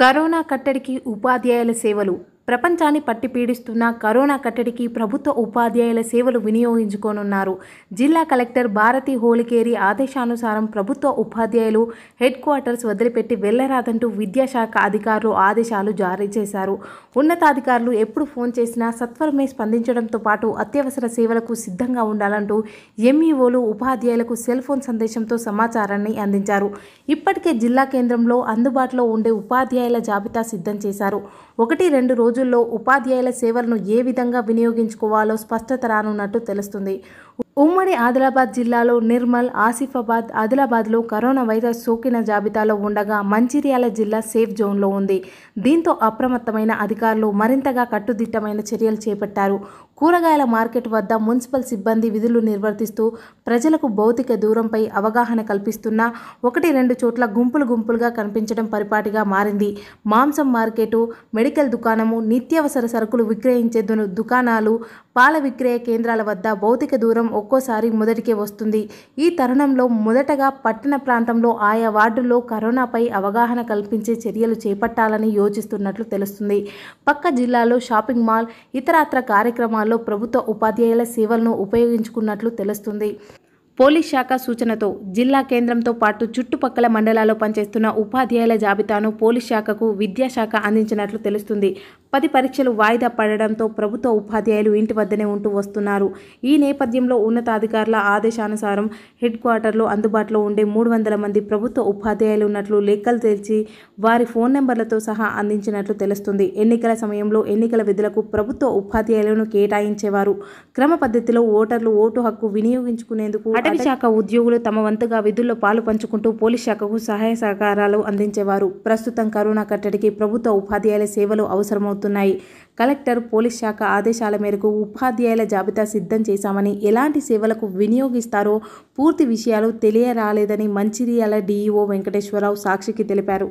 Corona కట్టడికి ఉపాధ్యాయుల సేవలు. ప్రపంచాన్ని పట్టి పీడిస్తున్న కరోనా కట్టడికి ప్రభుత్వ ఉపాధ్యాయుల సేవలు వినియోగించుకోనున్నారు. జిల్లా కలెక్టర్ భారతి హోలికేరి ఆదేశానుసారం ప్రభుత్వ ఉపాధ్యాయులు హెడ్ క్వార్టర్స్ వదిలిపెట్టి వెళ్లరాదంటూ విద్యాశాఖ అధికారులు ఆదేశాలు జారీ చేశారు. ఉన్నతాధికారులు ఎప్పుడు ఫోన్ చేసినా సత్వరమే స్పందించడంతో పాటు అత్యవసర సేవలకు సిద్ధంగా ఉండాలంటూ ఎంఈఓలు ఉపాధ్యాయులకు సెల్ ఫోన్ సందేశంతో సమాచారాన్ని అందించారు. ఇప్పటికే జిల్లా కేంద్రంలో అందుబాటులో ఉండే ఉపాధ్యాయుల జాబితా సిద్ధం చేశారు. 1-2 రోజుల్లో ఉపాధ్యాయుల సేవలను ఏ విధంగా వినియోగించుకోవాలో స్పష్టత రానున్నట్టు తెలుస్తుంది. ఉమ్మడి ఆదిలాబాద్ జిల్లాలో నిర్మల్, ఆసిఫాబాద్, ఆదిలాబాద్లో కరోనా వైరస్ సోకిన జాబితాలో ఉండగా మంచిర్యాల జిల్లా సేఫ్ జోన్లో ఉంది. దీంతో అప్రమత్తమైన అధికారులు మరింతగా కట్టుదిట్టమైన చర్యలు చేపట్టారు. కూరగాయల మార్కెట్ వద్ద మున్సిపల్ సిబ్బంది విధులు నిర్వర్తిస్తూ ప్రజలకు భౌతిక దూరంపై అవగాహన కల్పిస్తున్నా 1-2 చోట్ల గుంపులుగా కనిపించడం పరిపాటిగా మారింది. మాంసం మార్కెటు, మెడికల్ దుకాణము, నిత్యావసర సరుకులు విక్రయించే దుకాణాలు, పాల విక్రయ కేంద్రాల వద్ద భౌతిక దూరం ఒక్కోసారి మొదటికే వస్తుంది. ఈ తరుణంలో మొదటగా పట్టణ ప్రాంతంలో ఆయా వార్డుల్లో కరోనాపై అవగాహన కల్పించే చర్యలు చేపట్టాలని యోచిస్తున్నట్లు తెలుస్తుంది. పక్క జిల్లాలో షాపింగ్ మాల్, ఇతరత్ర కార్యక్రమాల్లో ప్రభుత్వ ఉపాధ్యాయుల సేవలను ఉపయోగించుకున్నట్లు తెలుస్తుంది. పోలీస్ శాఖ సూచనతో జిల్లా కేంద్రంతో పాటు చుట్టుపక్కల మండలాల్లో పనిచేస్తున్న ఉపాధ్యాయుల జాబితాను పోలీస్ శాఖకు విద్యాశాఖ అందించినట్లు తెలుస్తుంది. 10 పరీక్షలు వాయిదా పడడంతో ప్రభుత్వ ఉపాధ్యాయులు ఇంటి వద్దనే ఉంటూ వస్తున్నారు. ఈ నేపథ్యంలో ఉన్నతాధికారుల ఆదేశానుసారం హెడ్ క్వార్టర్లో అందుబాటులో ఉండే 300 మంది ప్రభుత్వ ఉపాధ్యాయులు ఉన్నట్లు లెక్కలు తెల్చి వారి ఫోన్ నెంబర్లతో సహా అందించినట్లు తెలుస్తుంది. ఎన్నికల సమయంలో ఎన్నికల విధులకు ప్రభుత్వ ఉపాధ్యాయులను కేటాయించేవారు. క్రమ పద్ధతిలో ఓటర్లు ఓటు హక్కు వినియోగించుకునేందుకు అటవీ శాఖ ఉద్యోగులు తమ వంతుగా విధుల్లో పాలు పంచుకుంటూ పోలీస్ శాఖకు సహాయ సహకారాలు అందించేవారు. ప్రస్తుతం కరోనా కట్టడికి ప్రభుత్వ ఉపాధ్యాయుల సేవలు అవసరమవుతున్నాయి. కలెక్టర్, పోలీస్ శాఖ ఆదేశాల మేరకు ఉపాధ్యాయుల జాబితా సిద్ధం చేశామని, ఎలాంటి సేవలకు వినియోగిస్తారో పూర్తి విషయాలు తెలియరాలేదని మంచిర్యాల డీఈఓ వెంకటేశ్వరరావు సాక్షికి తెలిపారు.